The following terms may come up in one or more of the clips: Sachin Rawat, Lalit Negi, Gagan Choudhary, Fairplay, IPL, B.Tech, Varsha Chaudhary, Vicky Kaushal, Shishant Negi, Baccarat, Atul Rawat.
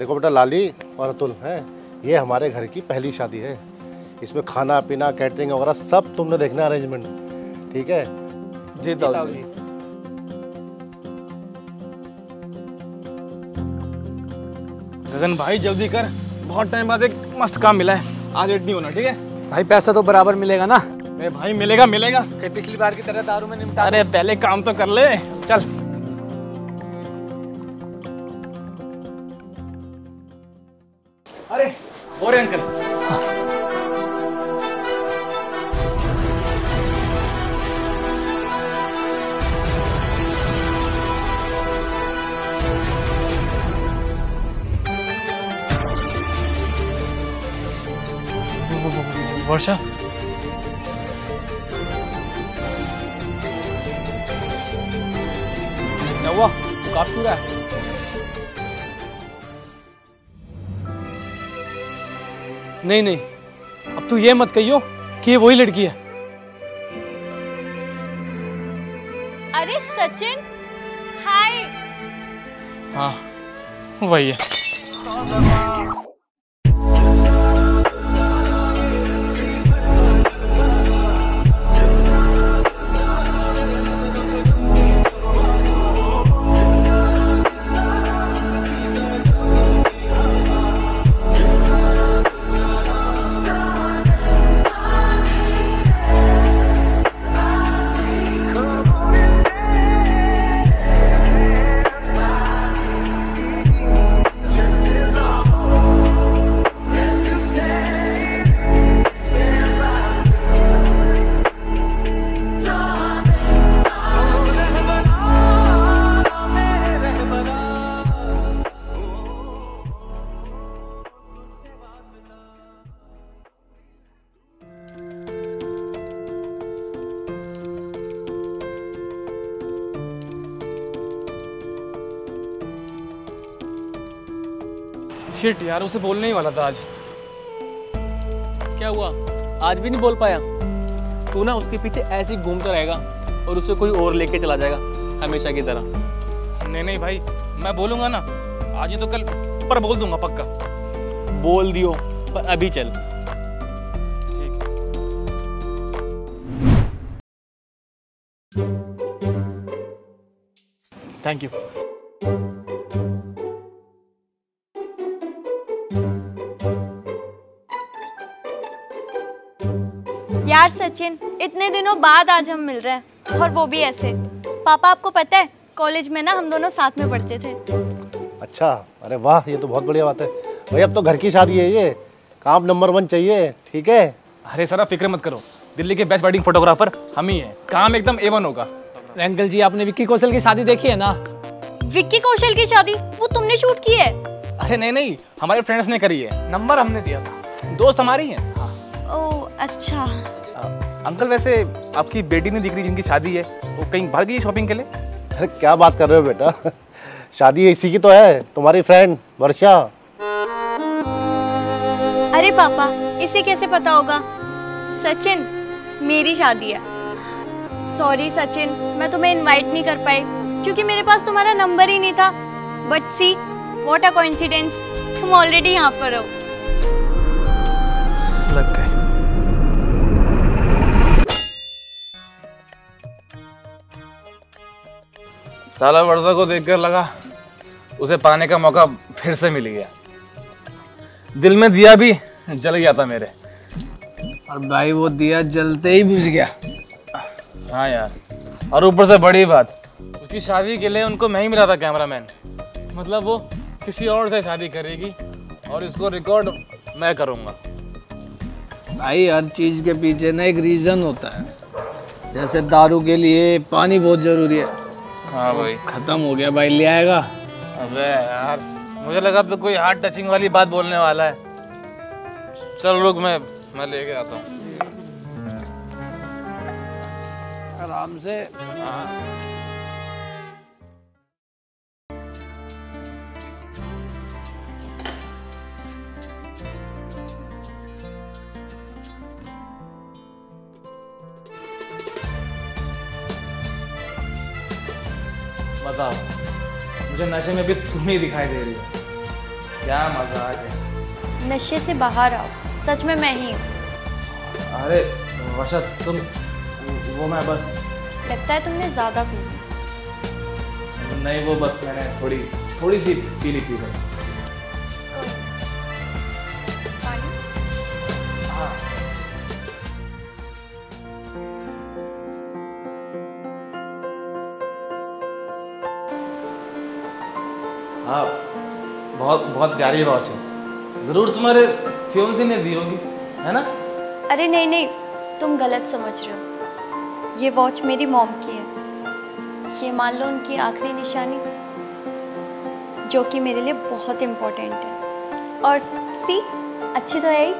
देखो बेटा, लाली और अतुल है, ये हमारे घर की पहली शादी है। इसमें खाना पीना, कैटरिंग वगैरह सब तुमने देखना अरेंजमेंट, ठीक है जी ताऊ जी। गगन भाई जल्दी कर, बहुत टाइम बाद एक मस्त काम मिला है, आज लेट नहीं होना, ठीक है भाई? पैसा तो बराबर मिलेगा ना मेरे भाई? मिलेगा मिलेगा, पिछली बार की तरह दारू में निपटा। अरे पहले काम तो कर ले, चल। अरे और अंकल, वर्षा क्या हुआ? कांप क्यों रहा है? नहीं नहीं, अब तू ये मत कहियो कि ये वही लड़की है। अरे सचिन, हाय। हाँ वही है। शिट यार, उसे बोलने ही वाला था आज। क्या हुआ, आज भी नहीं बोल पाया? तू ना उसके पीछे ऐसे ही घूमता रहेगा और उसे कोई और लेके चला जाएगा हमेशा की तरह। नहीं नहीं भाई, मैं बोलूँगा ना, आज ही तो कल पर बोल दूंगा पक्का। बोल दियो, पर अभी चल। ठीक, थैंक यू। यार सचिन, इतने दिनों बाद आज हम मिल रहे हैं, और वो भी ऐसे। पापा आपको पता है, कॉलेज में ना हम दोनों साथ में पढ़ते थे। अच्छा, अरे वाह, ये तो बहुत बढ़िया बात है भाई। अब तो घर की शादी है, ये काम नंबर 1 चाहिए, ठीक है? अरे सारा फिक्र मत करो, दिल्ली के बेस्ट वेडिंग फोटोग्राफर हम ही हैं, काम एकदम A1 होगा। अंकल जी, आपने विक्की कौशल की शादी देखी है ना? विक्की कौशल की शादी वो तुमने शूट की है? अरे नहीं नहीं, हमारे फ्रेंड्स ने करी है, नंबर हमने दिया था, दोस्त हमारी है। अच्छा अंकल, वैसे आपकी बेटी नहीं दिख रही जिनकी शादी है, वो कहीं बाहर गई शॉपिंग के लिए? अरे क्या बात कर रहे हो बेटा, शादी इसी की तो है, तुम्हारी फ्रेंड वर्षा। अरे पापा, इसे कैसे पता होगा? सचिन, मेरी शादी है। सॉरी सचिन, मैं तुम्हें इनवाइट नहीं कर पाई क्योंकि मेरे पास तुम्हारा नंबर ही नहीं था। But see what a coincidence, तुम ऑलरेडी यहाँ पर हो। लग गए। साला वर्षा को देखकर लगा उसे पाने का मौका फिर से मिल गया। दिल में दिया भी जल गया था मेरे, और भाई वो दिया जलते ही बुझ गया। हाँ यार, और ऊपर से बड़ी बात, उसकी शादी के लिए उनको मैं ही मिला था कैमरामैन। मतलब वो किसी और से शादी करेगी और इसको रिकॉर्ड मैं करूँगा। भाई हर चीज़ के पीछे ना एक रीज़न होता है, जैसे दारू के लिए पानी बहुत ज़रूरी है। हाँ भाई, खत्म हो गया भाई, ले आएगा। अबे यार, मुझे लगा तो कोई हार्ट टचिंग वाली बात बोलने वाला है। चल रुक, मैं लेके आता हूँ आराम से। बताओ, मुझे नशे में भी तुम ही दिखाई दे रही हो। क्या मजा आ गया। नशे से बाहर आओ, सच में मैं ही हूँ। अरे वर्षा तुम, वो मैं बस। लगता है तुमने ज्यादा पी ली। नहीं वो बस मैंने थोड़ी सी पी ली थी बस। हाँ बहुत बहुत प्यारी वॉच है, जरूर तुम्हारे फ्यूज ने दी होगी, है ना? अरे नहीं नहीं, तुम गलत समझ रहे हो। ये वॉच मेरी मॉम की है, ये मान लो उनकी आखिरी निशानी, जो कि मेरे लिए बहुत इम्पोर्टेंट है। और सी अच्छी तो है ही।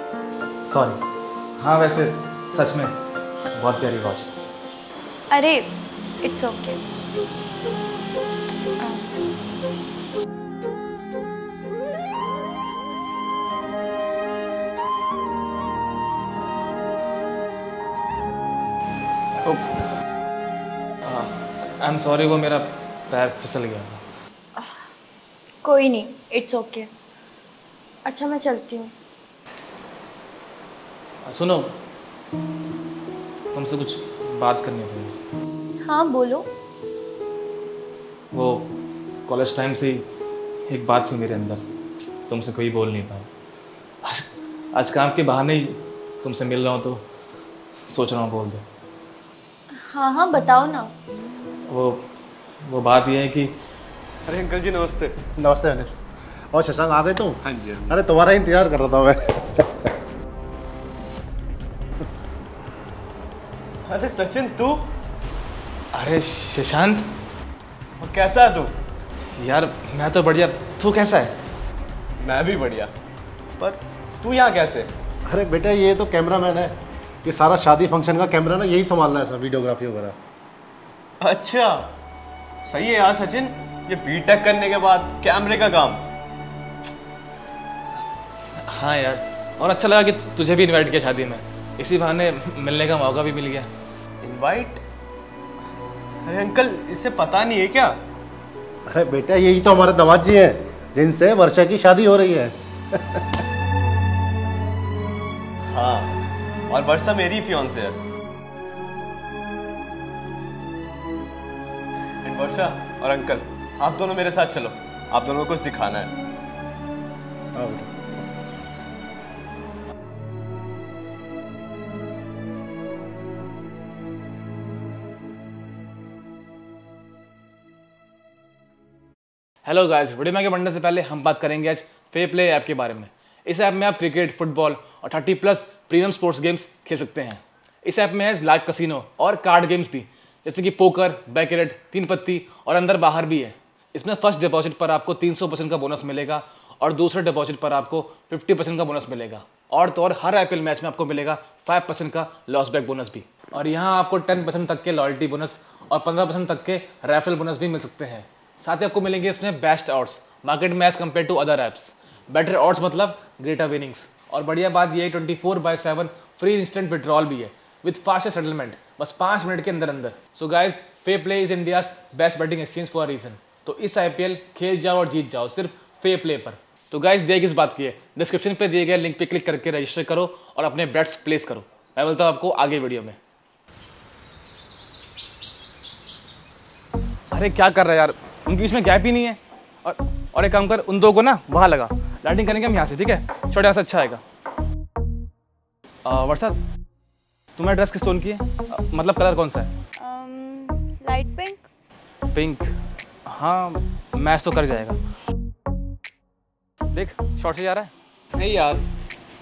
सॉरी, हाँ वैसे सच में बहुत प्यारी वॉच है। अरे इट्स ओके। I'm sorry, वो मेरा पैर फिसल गया था। कोई नहीं, इट्स ओके। अच्छा मैं चलती हूँ। सुनो, तुमसे कुछ बात करनी थी मुझे। हाँ बोलो। वो कॉलेज टाइम से ही एक बात थी मेरे अंदर, तुमसे कोई बोल नहीं पाया। आज काम के बहाने ही तुमसे मिल रहा हूँ तो सोच रहा हूँ बोल दूँ। हाँ हाँ बताओ ना। वो बात ये है कि अरे अंकल जी नमस्ते। नमस्ते अनिल। और शशांक आ गए तुम? हाँ जी। अरे तुम्हारा इंतजार कर रहा था मैं। अरे सचिन तू? अरे शशांक और कैसा है तू? यार मैं तो बढ़िया, तू कैसा है? मैं भी बढ़िया, पर तू यहाँ कैसे? अरे बेटा ये तो कैमरामैन है, ये सारा शादी फंक्शन का कैमरा ना यही संभालना है, सब वीडियोग्राफी वगैरह। अच्छा सही है यार सचिन, ये बीटेक करने के बाद कैमरे का काम। हाँ यार, और अच्छा लगा कि तुझे भी इनवाइट किया शादी में, इसी बहाने मिलने का मौका भी मिल गया। इनवाइट? अरे अंकल इसे पता नहीं है क्या? अरे बेटा यही तो हमारे दामाद जी हैं जिनसे वर्षा की शादी हो रही है। हाँ और वर्षा मेरी फियांसे है। एंड वर्षा और अंकल आप दोनों मेरे साथ चलो, आप दोनों को कुछ दिखाना है। हेलो गाइस, वीडियो में आगे बढ़ने से पहले हम बात करेंगे आज फेयरप्ले ऐप के बारे में। इस ऐप में आप क्रिकेट, फुटबॉल और 30+ प्रीमियम स्पोर्ट्स गेम्स खेल सकते हैं। इस ऐप में है लाइव कसिनो और कार्ड गेम्स भी, जैसे कि पोकर, बैकरेट, 3 पत्ती और अंदर बाहर भी है। इसमें फर्स्ट डिपॉजिट पर आपको 300% का बोनस मिलेगा और दूसरे डिपॉजिट पर आपको 50% का बोनस मिलेगा। और तो और हर आईपीएल मैच में आपको मिलेगा 5% का लॉसबैक बोनस भी, और यहाँ आपको 10% तक के लॉयल्टी बोनस और 15% तक के रेफरल बोनस भी मिल सकते हैं। साथ ही आपको मिलेंगे इसमें बेस्ट ऑड्स मार्केट में as compare to other apps. Better odds मतलब ग्रेटर विनिंग्स। और बढ़िया बात यह है 24/7 फ्री इंस्टेंट विड्रॉल भी है विद फास्टेस्ट सेटलमेंट, बस 5 मिनट के अंदर अंदर। So guys, Fairplay is India's best betting exchange for a reason. तो इस आईपीएल खेल जाओ और जीत जाओ सिर्फ फेयरप्ले पर। तो गाइज देख इस बात की है, डिस्क्रिप्शन पे दिए गए लिंक पे क्लिक करके रजिस्टर करो और अपने बेट्स प्लेस करो। मैं बोलता हूँ आपको आगे वीडियो में। अरे क्या कर रहा है यार, उनके बीच में गैप ही नहीं है। और एक काम कर, उन दो को ना वहाँ लगा, लाइटिंग करेंगे हम यहाँ से, ठीक है? छोटा सा अच्छा आएगा। वर्षा तुम्हारा ड्रेस किस टोन की है? मतलब कलर कौन सा है? Light pink. पिंक, हाँ मैच तो कर जाएगा। देख शॉर्ट से जा रहा है। नहीं यार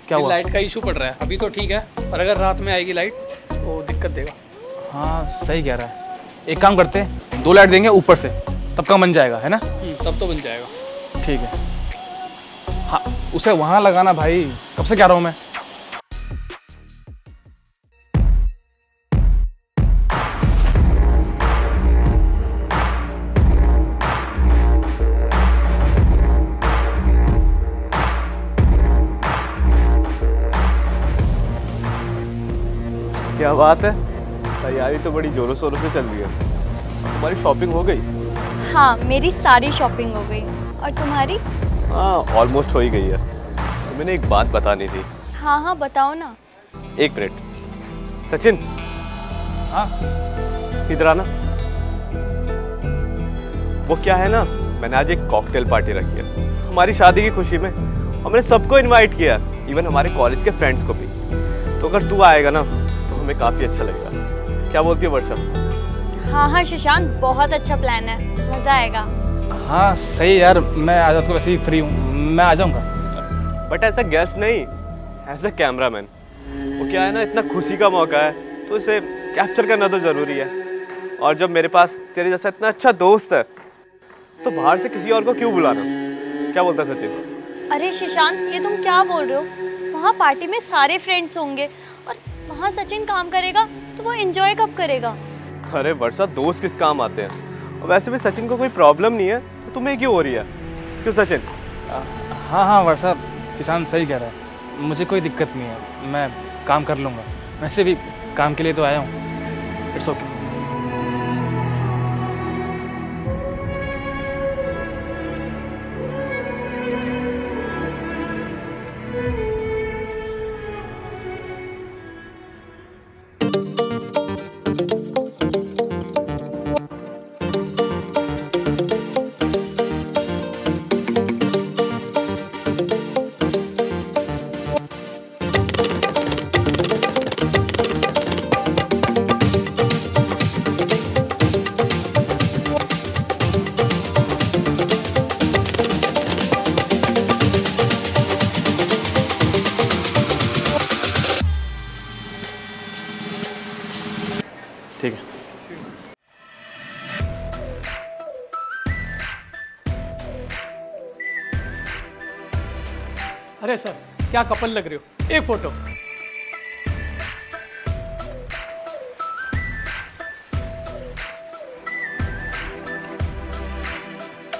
क्या हुआ? लाइट का इशू पड़ रहा है, अभी तो ठीक है पर अगर रात में आएगी लाइट तो दिक्कत देगा। हाँ सही कह रहा है, एक काम करते हैं 2 लाइट देंगे ऊपर से, तब का बन जाएगा, है ना? तब तो बन जाएगा। ठीक है, हाँ उसे वहाँ लगाना भाई, कब से कह रहा हूँ मैं। क्या बात है, तैयारी तो बड़ी जोरों शोरों से चल रही है। तुम्हारी शॉपिंग हो गई? हाँ मेरी सारी शॉपिंग हो गई। और तुम्हारी? हाँ ऑलमोस्ट हो ही गई है। तो मैंने एक बात बतानी थी। हाँ हाँ बताओ ना। एक मिनट सचिन। हाँ इधर आना। वो क्या है ना, मैंने आज एक कॉकटेल पार्टी रखी है हमारी शादी की खुशी में और मैंने सबको इनवाइट किया, इवन हमारे कॉलेज के फ्रेंड्स को भी। तो अगर तू आएगा ना तो हमें काफ़ी अच्छा लगेगा, क्या बोलती है वर्षा? हाँ हाँ शिशांत, बहुत अच्छा प्लान है, मज़ा आएगा। हाँ सही यार, मैं आज तो वैसे ही फ्री हूँ, मैं आ जाऊँगा। बट ऐसा गेस्ट नहीं, ऐसा कैमरामैन। वो क्या है ना, इतना खुशी का मौका है तो इसे कैप्चर करना तो ज़रूरी है। और जब मेरे पास तेरे जैसा इतना अच्छा दोस्त है तो बाहर से किसी और को क्यों बुलाना, क्या बोलता है सचिन? अरे शिशांत ये तुम क्या बोल रहे हो, वहाँ पार्टी में सारे फ्रेंड्स होंगे और वहाँ सचिन काम करेगा तो वो एंजॉय कब करेगा? अरे वर्षा दोस्त किस काम आते हैं, और वैसे भी सचिन को कोई प्रॉब्लम नहीं है तो तुम्हें क्यों हो रही है, क्यों सचिन? हाँ हाँ वर्षा, किसान सही कह रहा है, मुझे कोई दिक्कत नहीं है, मैं काम कर लूँगा, वैसे भी काम के लिए तो आया हूँ, इट्स ओके। अरे सर क्या कपल लग रहे हो, एक फोटो।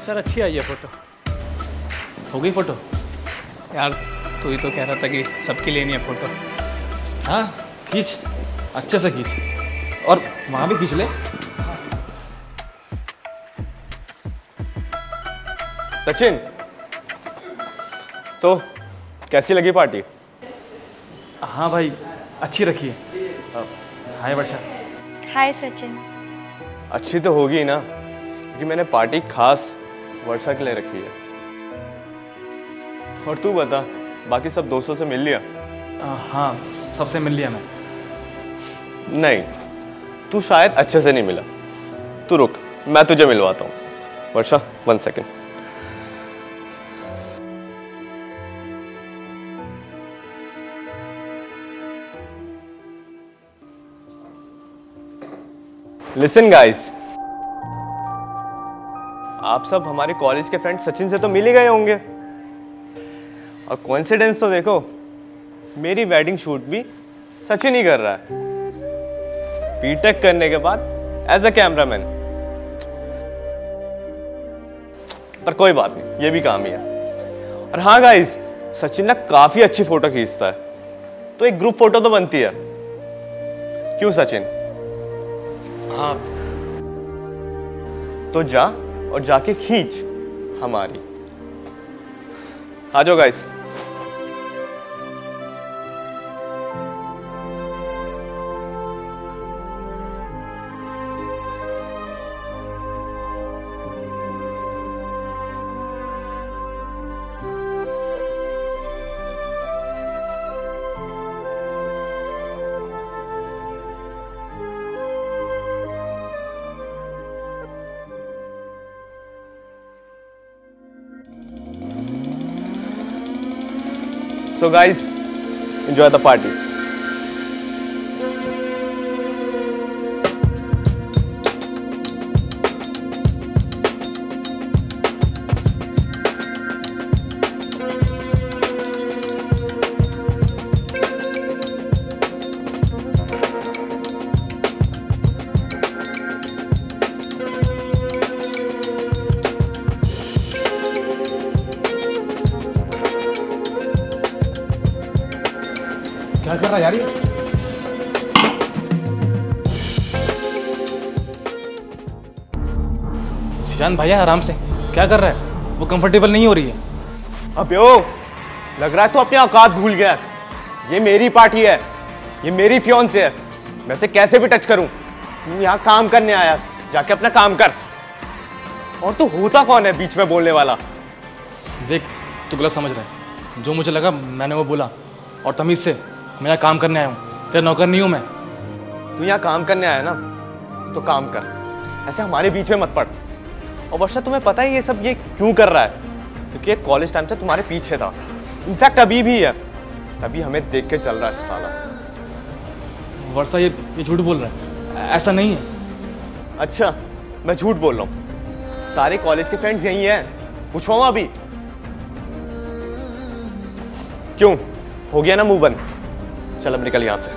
सर अच्छी आई है फोटो। हो गई फोटो? यार तू ही तो कह रहा था कि सबके लिए नहीं है फोटो। हाँ खींच, अच्छे से खींच, और वहाँ भी खींच ले। सचिन तो कैसी लगी पार्टी? हाँ भाई अच्छी रखी है। हाय वर्षा। हाय सचिन। अच्छी तो होगी ना, क्योंकि मैंने पार्टी खास वर्षा के लिए रखी है। और तू बता बाकी सब दोस्तों से मिल लिया? हाँ सबसे मिल लिया मैं। नहीं तू शायद अच्छे से नहीं मिला, तू रुक मैं तुझे मिलवाता हूँ। वर्षा 1 सेकेंड। Listen guys, आप सब हमारे कॉलेज के फ्रेंड सचिन से तो मिल ही गए होंगे, और कोइंसिडेंस तो देखो, मेरी वेडिंग शूट भी सचिन ही कर रहा है बीटेक करने के बाद एज अ कैमरामैन। पर कोई बात नहीं, ये भी काम ही है। और हाँ गाइज, सचिन ना काफी अच्छी फोटो खींचता है तो एक ग्रुप फोटो तो बनती है, क्यों सचिन? हाँ तो जा और जाके खींच हमारी। आ जाओ guys. So guys, enjoy the party. कर रहा यार ये? शिशांत भैया आराम से, क्या कर रहा है? वो कंफर्टेबल नहीं हो रही है। अबे ओ, लग रहा है तो अपने औकात भूल गया। ये मेरी पार्टी है, ये मेरी फियोंसे है, मैं से कैसे भी टच करूं। तू यहाँ काम करने आया, जाके अपना काम कर। और तू होता कौन है बीच में बोलने वाला? देख तू गलत समझ रहा है, जो मुझे लगा मैंने वो बोला। और तमीज से, मैं यहाँ काम करने आया हूँ, तेरा नौकर नहीं हूँ मैं। तू यहाँ काम करने आया ना, तो काम कर, ऐसे हमारे बीच में मत पड़। और वर्षा तुम्हें पता है ये सब ये क्यों कर रहा है? क्योंकि एक कॉलेज टाइम से तुम्हारे पीछे था, इनफैक्ट अभी भी है, तभी हमें देख के चल रहा है साला। वर्षा ये झूठ बोल रहा है, ऐसा नहीं है। अच्छा मैं झूठ बोल रहा हूँ, सारे कॉलेज के फ्रेंड्स यही हैं, पूछवाऊँ अभी? क्यों हो गया ना मुंह बंद? चल अब निकल यहाँ से।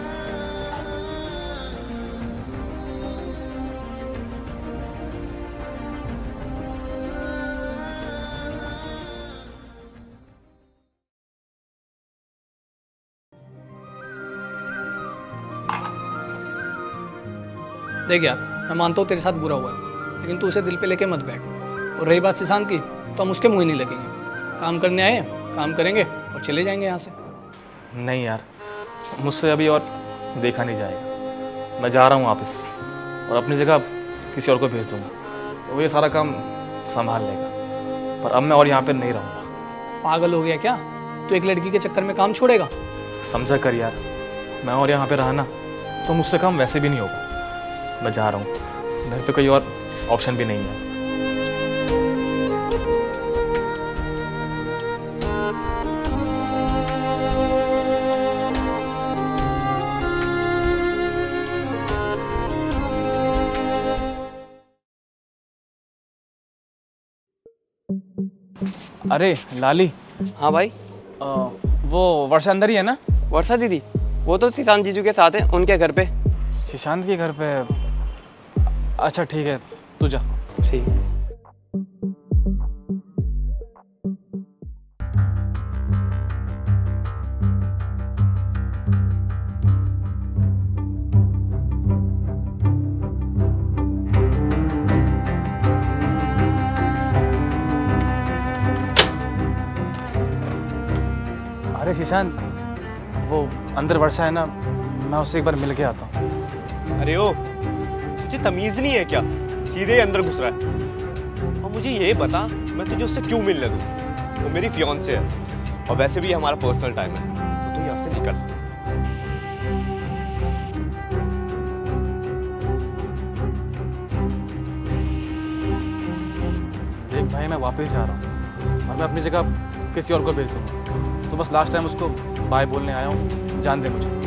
देख यार, मैं मानता हूँ तेरे साथ बुरा हुआ है, लेकिन तू उसे दिल पे लेके मत बैठ। और रही बात शिशांत की, तो हम उसके मुँह नहीं लगेंगे। काम करने आए, काम करेंगे और चले जाएंगे यहाँ से। नहीं यार, मुझसे अभी और देखा नहीं जाएगा। मैं जा रहा हूँ वापस, और अपनी जगह किसी और को भेज दूँगा, वो ये सारा काम संभाल लेगा। पर अब मैं और यहाँ पर नहीं रहूँगा। पागल हो गया क्या तू? एक लड़की के चक्कर में काम छोड़ेगा? समझा कर यार, मैं और यहाँ पर रहा ना तो मुझसे काम वैसे भी नहीं होगा। मैं जा रहा हूँ, घर पे कोई और ऑप्शन भी नहीं है। अरे लाली। हाँ भाई। वो वर्षा अंदर ही है ना? वर्षा दीदी वो तो शिशांत जीजू के साथ है, उनके घर पे। शिशांत के घर पे? अच्छा ठीक है, तू जा। ठीक। अरे शिशांत, वो अंदर वर्षा है ना, मैं उससे एक बार मिल के आता हूँ। अरे ओ, तुझे तमीज नहीं है क्या? सीधे अंदर घुस रहा है। और मुझे ये बता, मैं तुझे उससे क्यों मिलने दूँ? वो मेरी फियोंसे है, और वैसे भी हमारा पर्सनल टाइम है, तो तू यहाँ से निकल। देख भाई, मैं वापस जा रहा हूँ, और मैं अपनी जगह किसी और को भेज दूँगा। तो बस लास्ट टाइम उसको बाय बोलने आया हूँ, जान दे मुझे।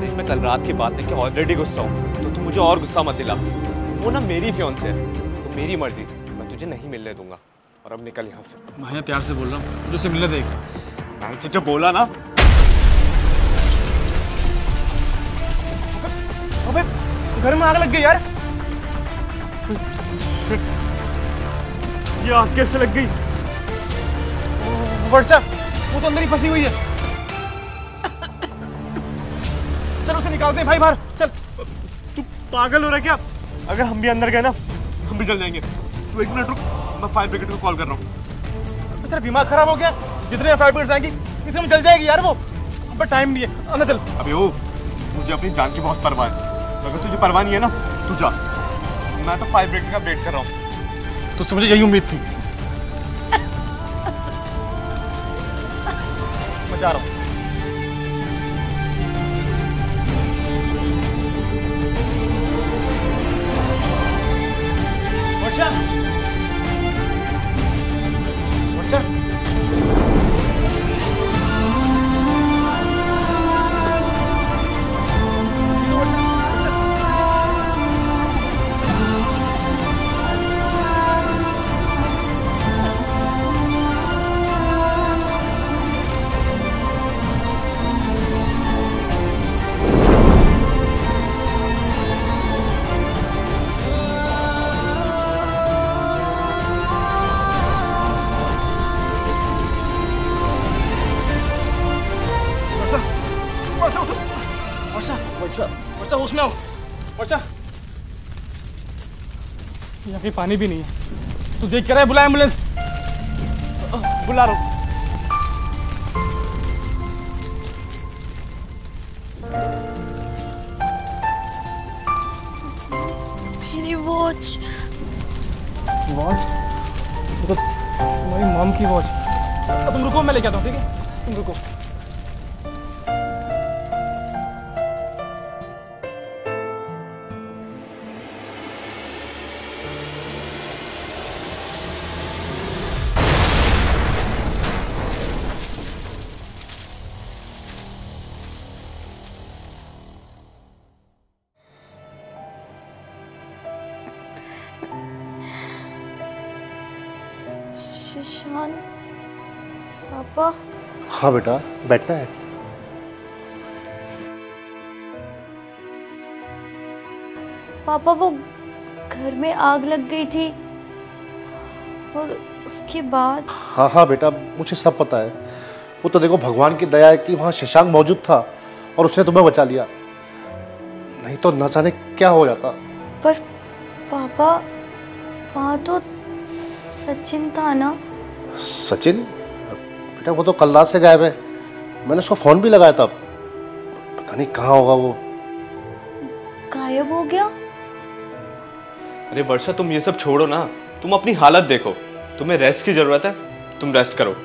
देख, मैं कल रात की बात लेके ऑलरेडी गुस्सा हूँ, तो तू मुझे और गुस्सा मत दिला। वो ना मेरी फियोंसे है, तो मेरी मर्जी, मैं तुझे नहीं मिलने दूंगा। और अब निकल यहाँ से। भाई मैं प्यार से बोल रहा हूँ, तुझे मिलने देगा। मैंने तुझे बोला ना। अबे घर में आग लग गई यार। ये आग कैसे लग गई? वर्षा वो तो अंदर ही फंसी हुई है। चल उसे निकालते हैं भाई बाहर। चल, पागल हो रहा है क्या? अगर हम भी अंदर गए ना, हम भी जल जाएंगे। तो एक मिनट रुक, मैं फायर ब्रिगेड को कॉल कर रहा हूँ। तेरा दिमाग खराब हो गया? जितने फायर ब्रिगेड आएंगी इतने में जल जाएगी यार वो। अब टाइम नहीं है, अंदर चल। अबे ओ, मुझे अपनी जान की बहुत परवाह है। अगर तुझे परवाह नहीं है ना, तू जा। मैं तो फायर ब्रिगेड का वेट कर रहा हूँ। तुझसे मुझे यही उम्मीद थी। मैं जा रहा हूँ। वर्षा, वर्षा, वर्षा, यहाँ पे पानी भी नहीं है। तू देख कर बुला एम्बुलेंस। बुला रहा हूँ। की वॉच। अब तुम रुको, मैं लेके आता हूँ। ठीक है, तुम रुको। शिशान पापा। हाँ बेटा, बैठना है। पापा, वो घर में आग लग गई थी और उसके बाद। हाँ हाँ बेटा, मुझे सब पता है। वो तो देखो भगवान की दया है कि वहाँ शशांक मौजूद था और उसने तुम्हें बचा लिया, नहीं तो न जाने क्या हो जाता। पर पापा, वहाँ तो सचिन था ना। सचिन? बेटा वो तो कल रात से गायब है। मैंने उसको फोन भी लगाया था, पता नहीं कहाँ होगा। वो गायब हो गया? अरे वर्षा, तुम ये सब छोड़ो ना, तुम अपनी हालत देखो। तुम्हें रेस्ट की जरूरत है, तुम रेस्ट करो।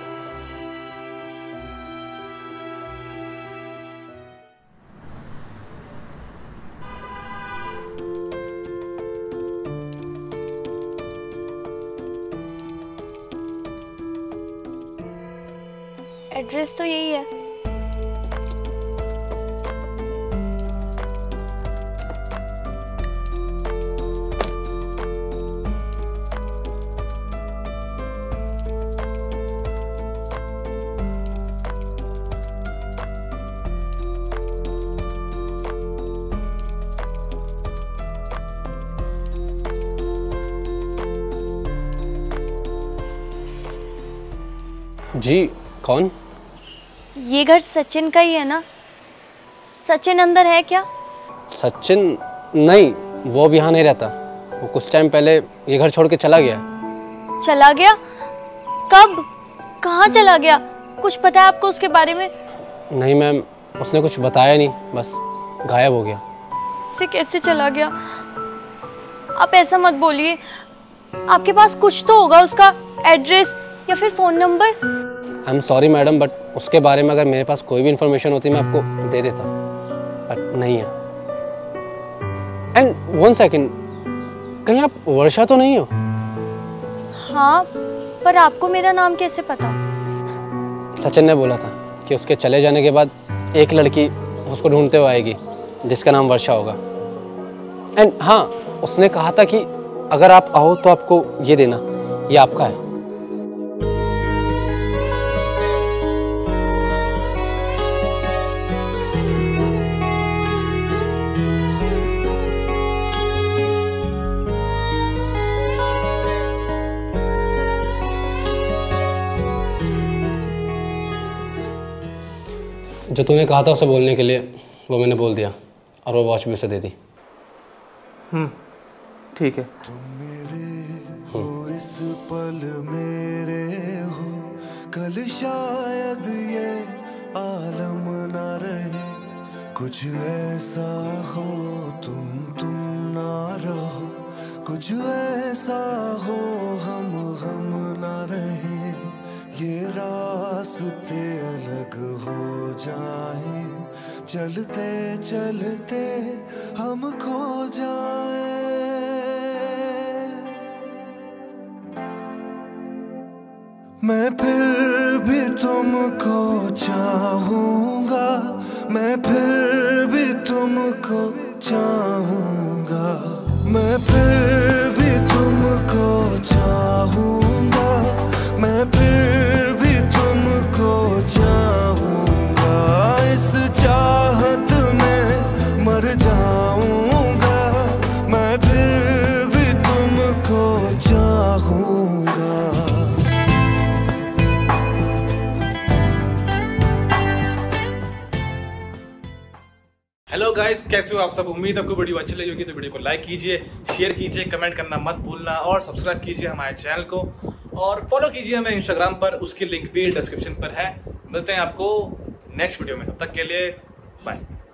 एड्रेस तो यही है। जी कौन? ये घर सचिन का ही है ना? सचिन अंदर है क्या? सचिन? नहीं, वो अब यहाँ नहीं रहता। वो कुछ टाइम पहले ये घर छोड़ के चला गया। चला गया? कब? कहाँ चला गया? कुछ पता है आपको उसके बारे में? नहीं मैम, उसने कुछ बताया नहीं, बस गायब हो गया। से कैसे चला गया? आप ऐसा मत बोलिए, आपके पास कुछ तो होगा उसका एड्रेस या फिर phone number. I am sorry madam, but उसके बारे में अगर मेरे पास कोई भी इन्फॉर्मेशन होती मैं आपको दे देता, बट नहीं है। एंड वन सेकेंड, कहीं आप वर्षा तो नहीं हो? हाँ, पर आपको मेरा नाम कैसे पता? सचिन ने बोला था कि उसके चले जाने के बाद एक लड़की उसको ढूंढते हुए आएगी जिसका नाम वर्षा होगा। एंड हाँ, उसने कहा था कि अगर आप आओ तो आपको ये देना, ये आपका है। जो तूने कहा था उसे बोलने के लिए वो मैंने बोल दिया, और वो वॉच भी उसे दे दी। ठीक है। इस पल मेरे हो, कल शायद ये आलम ना रहे, कुछ ऐसा हो तुम ना रहो, कुछ ऐसा हो हम ना रहे, ये रास्ते अलग हो जाए, चलते चलते हम खो जाए। मैं फिर भी तुमको चाहूंगा, मैं फिर भी तुमको चाहूंगा, मैं फिर भी तुमको चाहूंगा, मैं फिर भी तुमको चाहूंगा, इस चाहत में मर जाऊंगा, मैं फिर भी तुमको चाहूंगा। हेलो गाइस, कैसे हो आप सब? उम्मीद आपको वीडियो अच्छी लगी होगी, तो वीडियो को लाइक कीजिए, शेयर कीजिए, कमेंट करना मत भूलना, और सब्सक्राइब कीजिए हमारे चैनल को, और फॉलो कीजिए हमें इंस्टाग्राम पर, उसकी लिंक भी डिस्क्रिप्शन पर है। मिलते हैं आपको नेक्स्ट वीडियो में, तब तक के लिए बाय।